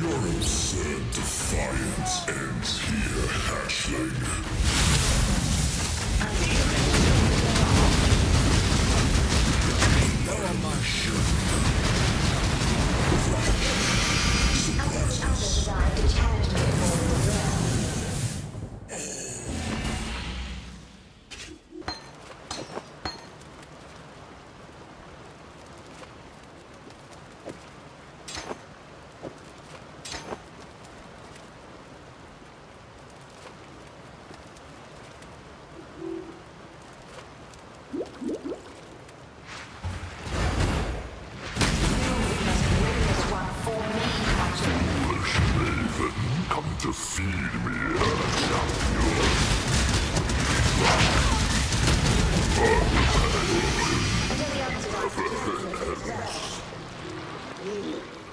Your absurd defiance ends here, hatchling. Lower my shield. Others desire to challenge me for the realm.